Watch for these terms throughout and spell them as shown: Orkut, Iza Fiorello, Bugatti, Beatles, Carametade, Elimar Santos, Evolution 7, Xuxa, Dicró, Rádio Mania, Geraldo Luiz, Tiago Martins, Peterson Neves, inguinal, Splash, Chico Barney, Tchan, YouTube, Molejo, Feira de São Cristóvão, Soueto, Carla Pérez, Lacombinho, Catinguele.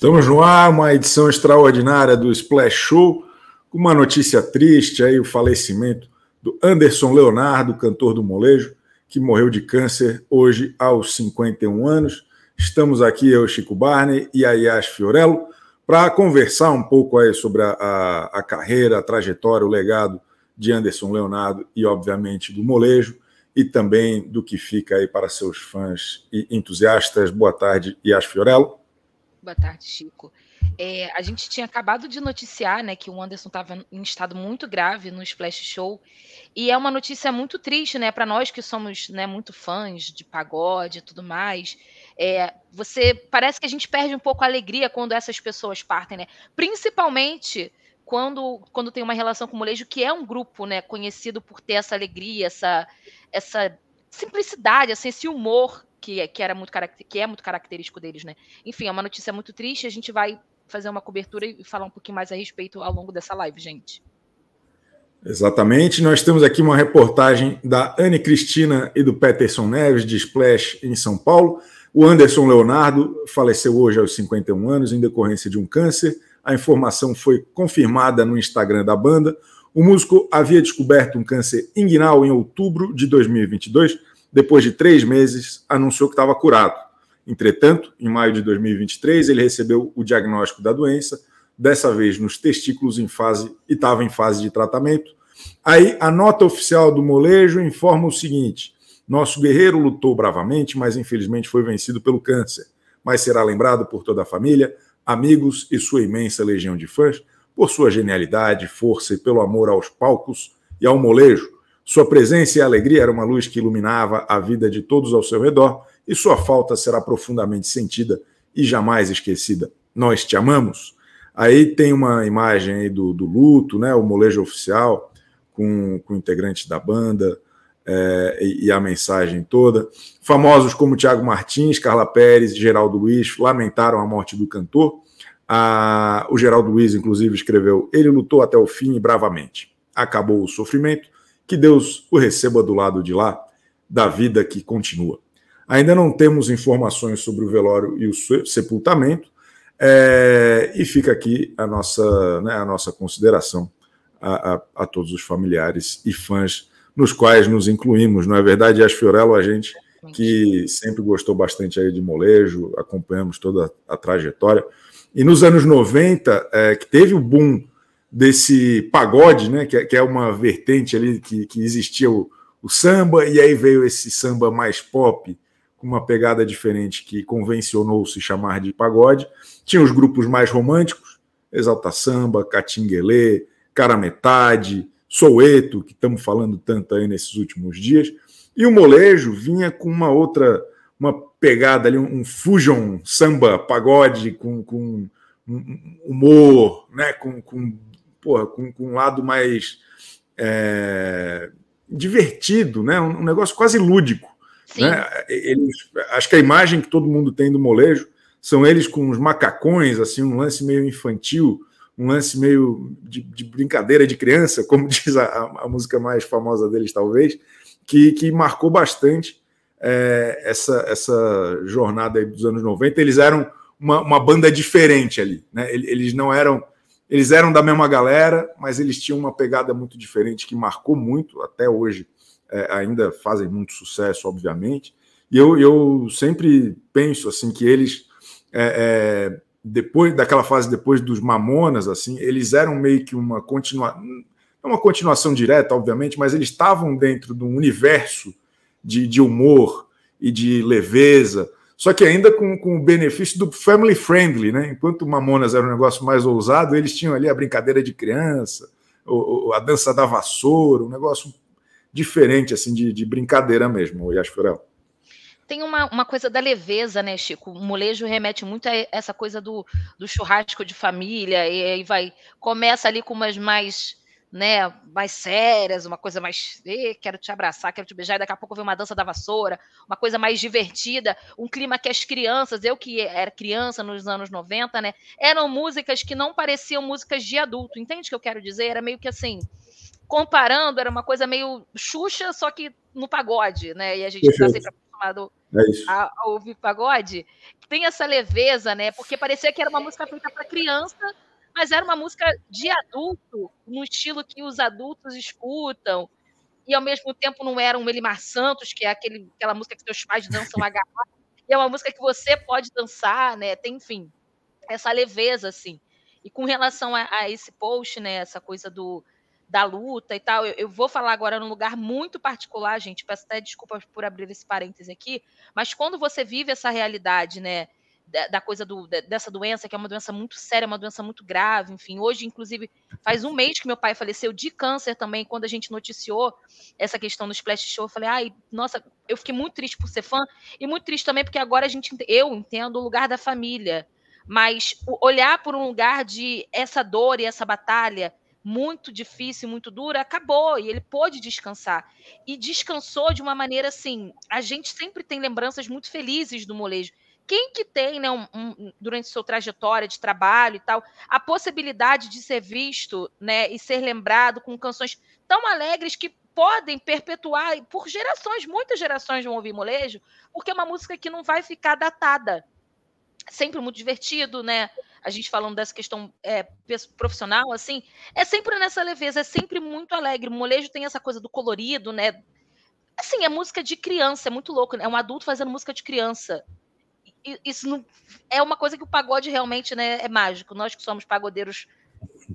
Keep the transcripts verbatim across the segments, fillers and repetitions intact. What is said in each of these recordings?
Estamos no ar, uma edição extraordinária do Splash Show, com uma notícia triste, aí, o falecimento do Anderson Leonardo, cantor do Molejo, que morreu de câncer hoje aos cinquenta e um anos. Estamos aqui, eu, Chico Barney e a Iza Fiorello, para conversar um pouco aí sobre a, a, a carreira, a trajetória, o legado de Anderson Leonardo e, obviamente, do Molejo, e também do que fica aí para seus fãs e entusiastas. Boa tarde, Iza Fiorello. Boa tarde, Chico. É, a gente tinha acabado de noticiar, né, que o Anderson estava em estado muito grave no Splash Show, e é uma notícia muito triste, né, para nós que somos, né, muito fãs de pagode e tudo mais. É, você, parece que a gente perde um pouco a alegria quando essas pessoas partem, né? Principalmente quando, quando tem uma relação com o Molejo, que é um grupo, né, conhecido por ter essa alegria, essa, essa simplicidade, assim, esse humor que, que, era muito, que é muito característico deles, né? Enfim, é uma notícia muito triste, a gente vai fazer uma cobertura e falar um pouquinho mais a respeito ao longo dessa live, gente. Exatamente, nós temos aqui uma reportagem da Ana Cristina e do Peterson Neves, de Splash, em São Paulo. O Anderson Leonardo faleceu hoje aos cinquenta e um anos, em decorrência de um câncer. A informação foi confirmada no Instagram da banda. O músico havia descoberto um câncer inguinal em outubro de dois mil e vinte e dois, depois de três meses, anunciou que estava curado. Entretanto, em maio de dois mil e vinte e três, ele recebeu o diagnóstico da doença, dessa vez nos testículos, em fase, e estava em fase de tratamento. Aí, a nota oficial do Molejo informa o seguinte: nosso guerreiro lutou bravamente, mas infelizmente foi vencido pelo câncer, mas será lembrado por toda a família, amigos e sua imensa legião de fãs, por sua genialidade, força e pelo amor aos palcos e ao Molejo. Sua presença e alegria era uma luz que iluminava a vida de todos ao seu redor, e sua falta será profundamente sentida e jamais esquecida. Nós te amamos. Aí tem uma imagem aí do, do luto, né? O Molejo oficial com, com o integrante da banda, é, e, e a mensagem toda. Famosos como Tiago Martins, Carla Pérez e Geraldo Luiz lamentaram a morte do cantor. A, o Geraldo Luiz, inclusive, escreveu: ele lutou até o fim e bravamente. Acabou o sofrimento. Que Deus o receba do lado de lá, da vida que continua. Ainda não temos informações sobre o velório e o sepultamento, é, e fica aqui a nossa, né, a nossa consideração a, a, a todos os familiares e fãs, nos quais nos incluímos, não é verdade? E a Fiorello, a gente que sempre gostou bastante aí de Molejo, acompanhamos toda a, a trajetória. E nos anos noventa, é, que teve o boom desse pagode, né, que é uma vertente ali que, que existia o, o samba, e aí veio esse samba mais pop, com uma pegada diferente que convencionou se chamar de pagode. Tinha os grupos mais românticos, Exalta Samba, Catinguele, Carametade, Soueto, que estamos falando tanto aí nesses últimos dias, e o Molejo vinha com uma outra, uma pegada ali, um fusion samba pagode, com, com humor, né, com, com Porra, com, com um lado mais é, divertido, né? Um, um negócio quase lúdico. Sim. Né? Eles, acho que a imagem que todo mundo tem do Molejo são eles com os macacões, assim, um lance meio infantil, um lance meio de, de brincadeira de criança, como diz a, a música mais famosa deles, talvez, que, que marcou bastante é, essa, essa jornada aí dos anos noventa. Eles eram uma, uma banda diferente ali, né? Eles não eram... Eles eram da mesma galera, mas eles tinham uma pegada muito diferente que marcou muito, até hoje é, ainda fazem muito sucesso, obviamente. E eu, eu sempre penso assim que eles, é, é, depois daquela fase depois dos Mamonas, assim, eles eram meio que uma continuação, não uma continuação direta, obviamente, mas eles estavam dentro de um universo de, de humor e de leveza, só que ainda com, com o benefício do family friendly, né? Enquanto o Mamonas era um negócio mais ousado, eles tinham ali a brincadeira de criança, ou, ou a dança da vassoura, um negócio diferente, assim, de, de brincadeira mesmo, Iza Fiorello. Tem uma, uma coisa da leveza, né, Chico? O Molejo remete muito a essa coisa do, do churrasco de família, e aí vai, começa ali com umas mais... né, mais sérias, uma coisa mais eh, quero te abraçar, quero te beijar, e daqui a pouco vem uma dança da vassoura, uma coisa mais divertida, um clima que as crianças, eu que era criança nos anos noventa, né, eram músicas que não pareciam músicas de adulto, entende o que eu quero dizer? Era meio que assim, comparando, era uma coisa meio Xuxa, só que no pagode, né? E a gente está sempre acostumado é isso. A, a ouvir pagode. Tem essa leveza, né? Porque parecia que era uma música feita para criança, mas era uma música de adulto, num estilo que os adultos escutam. E, ao mesmo tempo, não era um Elimar Santos, que é aquele, aquela música que seus pais dançam agarrado. E é uma música que você pode dançar, né? Tem, enfim, essa leveza, assim. E com relação a, a esse post, né? Essa coisa do, da luta e tal, eu, eu vou falar agora num lugar muito particular, gente. Peço até desculpas por abrir esse parêntese aqui, mas quando você vive essa realidade, né? Da, da coisa do, dessa doença, que é uma doença muito séria, uma doença muito grave, enfim, hoje, inclusive, faz um mês que meu pai faleceu de câncer também, quando a gente noticiou essa questão no Splash Show, eu falei, ai, nossa, eu fiquei muito triste por ser fã, e muito triste também porque agora a gente, eu entendo o lugar da família, mas olhar por um lugar de essa dor e essa batalha muito difícil, muito dura, acabou, e ele pôde descansar. E descansou de uma maneira, assim, a gente sempre tem lembranças muito felizes do Molejo. Quem que tem, né, um, um, durante sua trajetória de trabalho e tal, a possibilidade de ser visto, né, e ser lembrado com canções tão alegres que podem perpetuar por gerações, muitas gerações vão ouvir Molejo, porque é uma música que não vai ficar datada. Sempre muito divertido, né? A gente falando dessa questão é, profissional, assim, é sempre nessa leveza, é sempre muito alegre. O Molejo tem essa coisa do colorido, né? Assim, é música de criança, é muito louco, né? É um adulto fazendo música de criança. Isso não, é uma coisa que o pagode realmente, né, é mágico. Nós que somos pagodeiros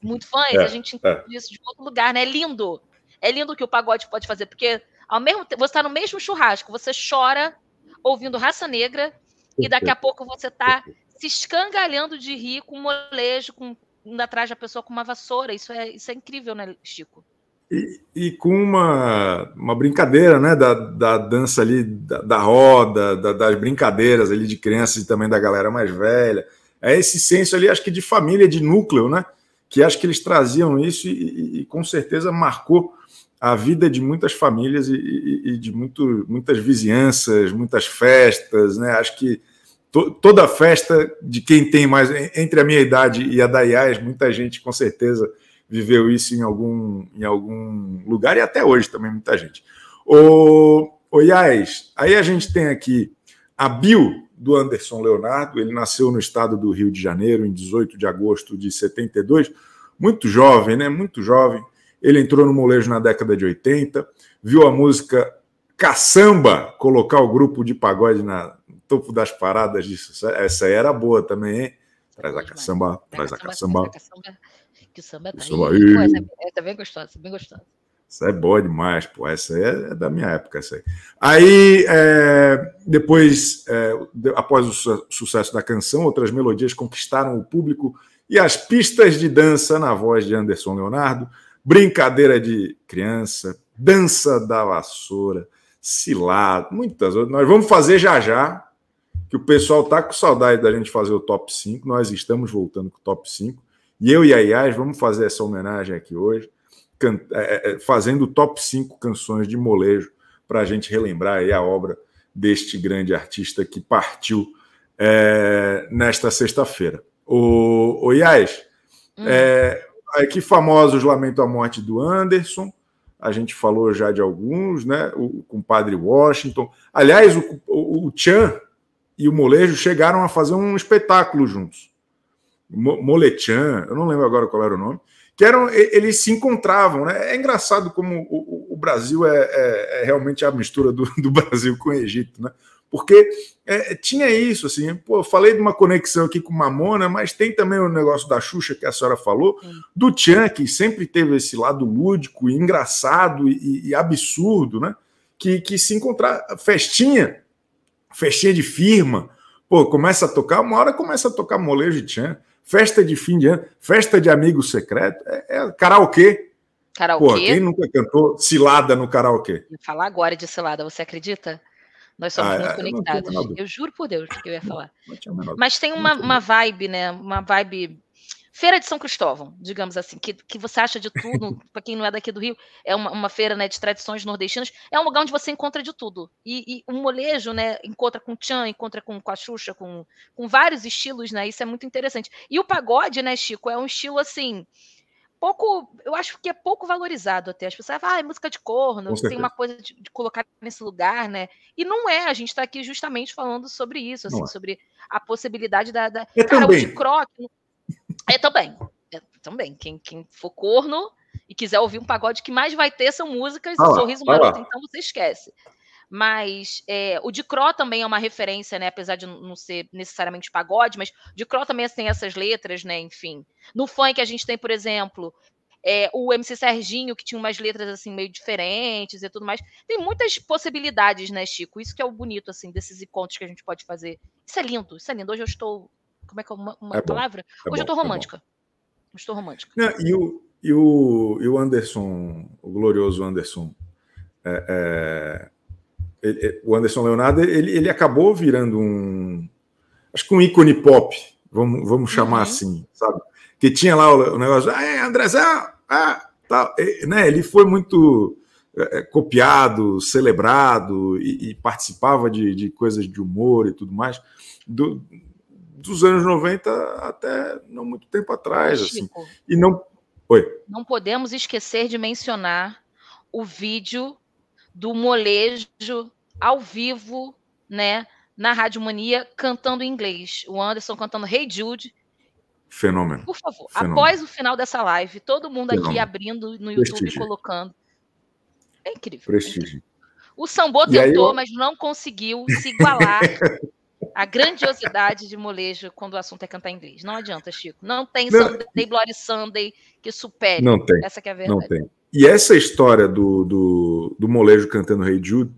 muito fãs, é, a gente entende é. isso de outro lugar, né? É lindo. É lindo o que o pagode pode fazer, porque ao mesmo tempo, você está no mesmo churrasco, você chora ouvindo Raça Negra e daqui a pouco você está se escangalhando de rir com um Molejo, com, indo atrás da pessoa com uma vassoura. Isso é, isso é incrível, né, Chico? E, e com uma, uma brincadeira, né, da, da dança ali, da, da roda, da, das brincadeiras ali de crianças e também da galera mais velha. É esse senso ali, acho que de família, de núcleo, né, que acho que eles traziam isso e, e, e com certeza marcou a vida de muitas famílias e, e, e de muito, muitas vizinhanças, muitas festas, né, acho que to, toda festa de quem tem mais, entre a minha idade e a da Iaz, muita gente com certeza viveu isso em algum, em algum lugar, e até hoje também muita gente. O, o Iaz, aí a gente tem aqui a bio do Anderson Leonardo, ele nasceu no estado do Rio de Janeiro, em dezoito de agosto de setenta e dois, muito jovem, né? Muito jovem. Ele entrou no Molejo na década de oitenta, viu a música Caçamba colocar o grupo de pagode na, no topo das paradas disso. Essa era boa também, hein? Traz a caçamba, traz a caçamba. Que o samba tá aí. Aí. Pô, essa, essa é bem gostosa, bem gostosa. Isso é boa demais, pô. Essa é da minha época, essa aí. Aí, é, depois, é, após o su sucesso da canção, outras melodias conquistaram o público e as pistas de dança na voz de Anderson Leonardo, brincadeira de criança, dança da vassoura, cilada, muitas outras. Nós vamos fazer já já, que o pessoal tá com saudade da gente fazer o top cinco, nós estamos voltando com o top cinco. E eu e a Iaz vamos fazer essa homenagem aqui hoje, fazendo o top cinco canções de Molejo, para a gente relembrar aí a obra deste grande artista que partiu é, nesta sexta-feira. O, o Iaz, hum. é, aqui famosos Lamento a Morte do Anderson, a gente falou já de alguns, né? O, o compadre Washington. Aliás, o, o, o Tchan e o Molejo chegaram a fazer um espetáculo juntos. Moletchan, eu não lembro agora qual era o nome, que eram, eles se encontravam, né? É engraçado como o, o Brasil é, é, é realmente a mistura do, do Brasil com o Egito, né? Porque é, tinha isso, assim, pô, eu falei de uma conexão aqui com Mamonas, mas tem também o negócio da Xuxa que a senhora falou, Sim. do Tchan, que sempre teve esse lado lúdico, engraçado e, e absurdo, né? Que, que se encontrar, festinha, festinha de firma, pô, começa a tocar, uma hora começa a tocar Molejo e Tchan. Festa de fim de ano, festa de amigo secreto, é, é karaokê. Karaokê. Pô, quem nunca cantou cilada no karaokê? Vou falar agora de cilada, você acredita? Nós somos ah, muito conectados. Eu, eu juro por Deus que eu ia falar. Mas tem uma, uma vibe, né? Uma vibe... Feira de São Cristóvão, digamos assim, que, que você acha de tudo, para quem não é daqui do Rio, é uma, uma feira, né, de tradições nordestinas, é um lugar onde você encontra de tudo. E, e o Molejo, né, encontra com Tchan, encontra com, com a Xuxa, com, com vários estilos, né? Isso é muito interessante. E o pagode, né, Chico, é um estilo assim, pouco, eu acho que é pouco valorizado até. As pessoas falam, ah, é música de corno, tem uma coisa de, de colocar nesse lugar, né? E não é, a gente está aqui justamente falando sobre isso, assim, é. sobre a possibilidade da... da... Eu Cara, também. O Dicró... Eu também, eu também. Quem, quem for corno e quiser ouvir um pagode, que mais vai ter são músicas, ah, o Sorriso ah, Maroto, ah, então você esquece. Mas é, o Dicró também é uma referência, né? Apesar de não ser necessariamente pagode, mas o Dicró também tem essas letras, né? Enfim. No funk a gente tem, por exemplo, é, o M C Serginho, que tinha umas letras assim meio diferentes e tudo mais. Tem muitas possibilidades, né, Chico? Isso que é o bonito, assim, desses encontros que a gente pode fazer. Isso é lindo, isso é lindo. Hoje eu estou... Como é que é uma, uma é palavra? É Hoje bom, eu estou romântica. É eu estou romântica. Não, e, o, e, o, e o Anderson, o glorioso Anderson... É, é... Ele, o Anderson Leonardo, ele, ele acabou virando um... Acho que um ícone pop, vamos, vamos chamar uhum. assim, sabe? Que tinha lá o, o negócio... Ah, é, Andrezão! Ah, tal. E, né, ele foi muito é, copiado, celebrado e, e participava de, de coisas de humor e tudo mais do, dos anos noventa até não muito tempo atrás. Mas, assim. Chico, e não... Oi. Não podemos esquecer de mencionar o vídeo... do Molejo, ao vivo, né, na Rádio Mania, cantando em inglês. O Anderson cantando Hey Jude. Fenômeno. Por favor, Fenômeno. após o final dessa live, todo mundo Fenômeno. aqui abrindo no YouTube Prestígio. e colocando. É incrível. Prestígio. É incrível. O Sambô e tentou, eu... mas não conseguiu se igualar à grandiosidade de Molejo quando o assunto é cantar em inglês. Não adianta, Chico. Não tem não... Sunday, Bloody Sunday que supere. Não tem. Essa que é a verdade. Não tem. E essa história do, do, do Molejo cantando Hey Jude,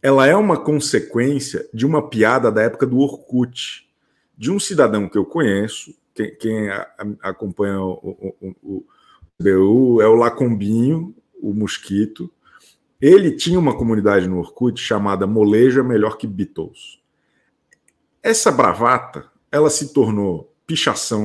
ela é uma consequência de uma piada da época do Orkut, de um cidadão que eu conheço, quem, quem a, a, acompanha o, o, o, o B U é o Lacombinho, o Mosquito. Ele tinha uma comunidade no Orkut chamada Molejo é Melhor que Beatles. Essa bravata, ela se tornou pichação